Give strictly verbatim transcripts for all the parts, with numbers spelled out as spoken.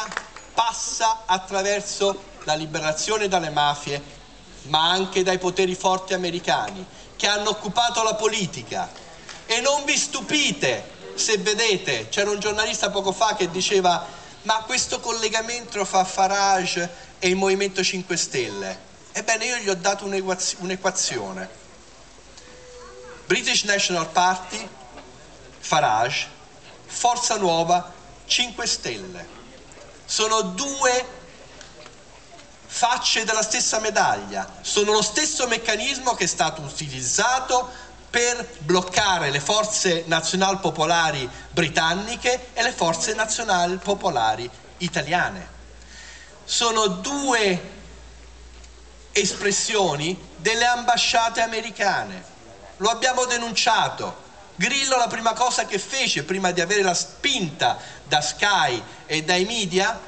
europea passa attraverso la liberazione dalle mafie, ma anche dai poteri forti americani che hanno occupato la politica. E non vi stupite se vedete, c'era un giornalista poco fa che diceva: ma questo collegamento fra Farage e il Movimento cinque Stelle? Ebbene, io gli ho dato un'equazione: British National Party, Farage, Forza Nuova, cinque Stelle. Sono due facce della stessa medaglia, sono lo stesso meccanismo che è stato utilizzato per bloccare le forze nazional-popolari britanniche e le forze nazional-popolari italiane. Sono due espressioni delle ambasciate americane. Lo abbiamo denunciato. Grillo la prima cosa che fece, prima di avere la spinta da Sky e dai media,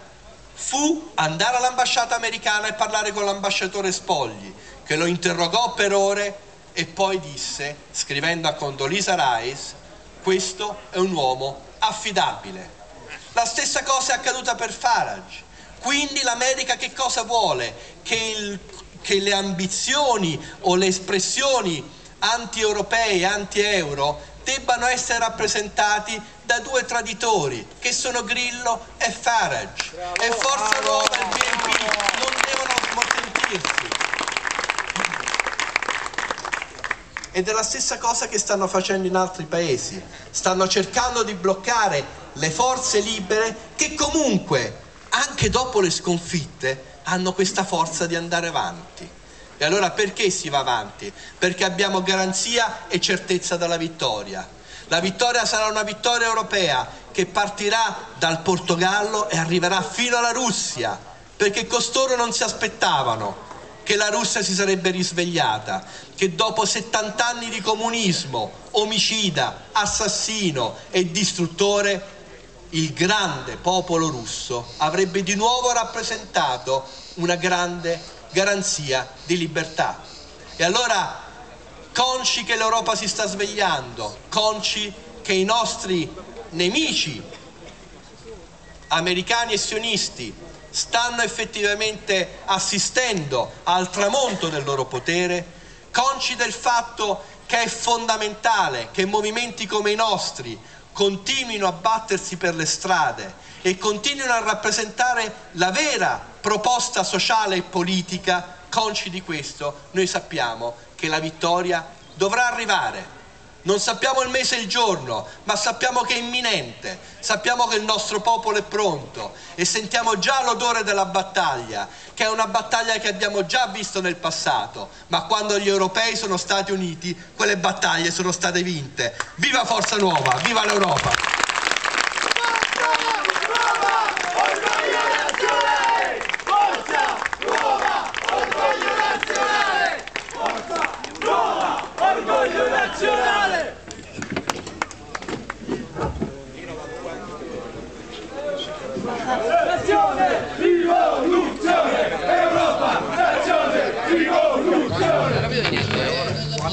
fu andare all'ambasciata americana e parlare con l'ambasciatore Spogli, che lo interrogò per ore e poi disse, scrivendo a Condoleezza Rice: questo è un uomo affidabile. La stessa cosa è accaduta per Farage. Quindi l'America che cosa vuole? Che, il, che le ambizioni o le espressioni anti-europei, anti-euro debbano essere rappresentati da due traditori che sono Grillo e Farage. Bravo, e Forza Nuova e il B N P non devono smortentirsi. Ed è la stessa cosa che stanno facendo in altri paesi. Stanno cercando di bloccare le forze libere che comunque, anche dopo le sconfitte, hanno questa forza di andare avanti. E allora perché si va avanti? Perché abbiamo garanzia e certezza della vittoria. La vittoria sarà una vittoria europea che partirà dal Portogallo e arriverà fino alla Russia, perché costoro non si aspettavano che la Russia si sarebbe risvegliata, che dopo settanta anni di comunismo, omicida, assassino e distruttore, il grande popolo russo avrebbe di nuovo rappresentato una grande garanzia di libertà. E allora, consci che l'Europa si sta svegliando, consci che i nostri nemici americani e sionisti stanno effettivamente assistendo al tramonto del loro potere, consci del fatto che è fondamentale che movimenti come i nostri continuino a battersi per le strade e continuino a rappresentare la vera proposta sociale e politica, consci di questo, noi sappiamo che la vittoria dovrà arrivare. Non sappiamo il mese e il giorno, ma sappiamo che è imminente, sappiamo che il nostro popolo è pronto e sentiamo già l'odore della battaglia, che è una battaglia che abbiamo già visto nel passato, ma quando gli europei sono stati uniti, quelle battaglie sono state vinte. Viva Forza Nuova, viva l'Europa!